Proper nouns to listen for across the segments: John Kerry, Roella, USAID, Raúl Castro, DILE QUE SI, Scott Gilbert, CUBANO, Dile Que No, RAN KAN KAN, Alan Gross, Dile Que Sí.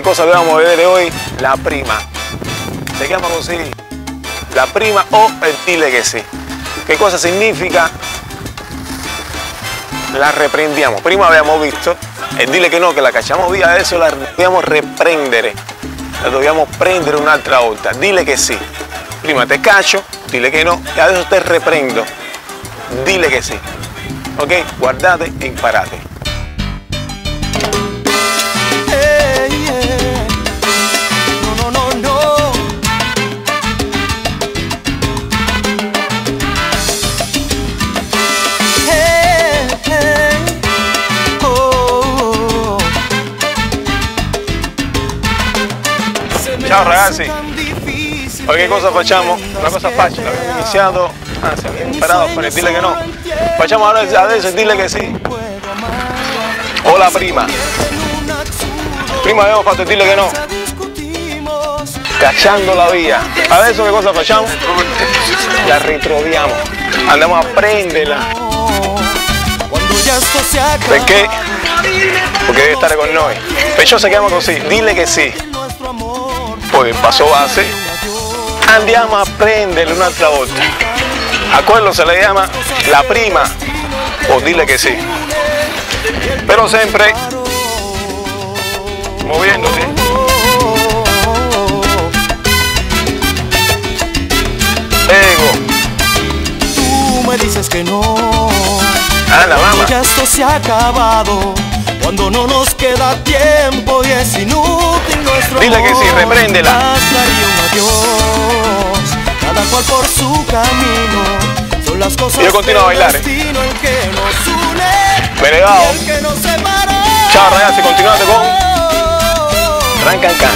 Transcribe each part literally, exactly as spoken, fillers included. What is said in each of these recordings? ¿Qué cosa le vamos a beber hoy? La prima. ¿De qué vamos a conseguir? La prima o el dile que sí. ¿Qué cosa significa? La reprendíamos. Prima habíamos visto. El dile que no, que la cachamos vía eso, la debíamos reprendere. La debíamos prendere un'altra volta. Dile che sì. Prima te cacho, dile che no, e adesso te reprendo. Dile che sì. Ok? Guardate e imparate. Ciao ragazzi, poi che cosa facciamo? Una cosa facile, abbiamo iniziato, anzi abbiamo imparato a fare il dile che no, facciamo adesso il dile che sì, o la prima, prima abbiamo fatto il dile che no, cacciandola via, adesso che cosa facciamo? La ritroviamo, andiamo a prenderla, perché? Perché deve stare con noi, perciò se chiama così, dile che sì. Poi il passo base, andiamo a prenderlo un'altra volta. A quello se le chiama la prima o dile che sì. Però sempre moviéndose. Ego. Tú me dices que no. Anda, mamá. Ya esto se ha acabado. Cuando no nos queda tiempo y es inútil nuestro amor. Dile que sí, repréndela. Pasaría un adiós, cada cual por su camino. Son las cosas que a bailar, el destino, eh. el que nos une Velegao. Y el que nos separa. Ciao ragazzi, continuate con Rancancan.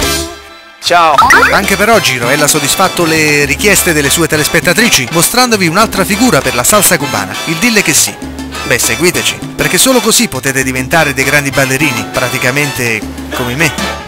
Ciao! Anche per oggi Roella ha soddisfatto le richieste delle sue telespettatrici, mostrandovi un'altra figura per la salsa cubana, il dille che sì. Beh, seguiteci, perché solo così potete diventare dei grandi ballerini, praticamente come me.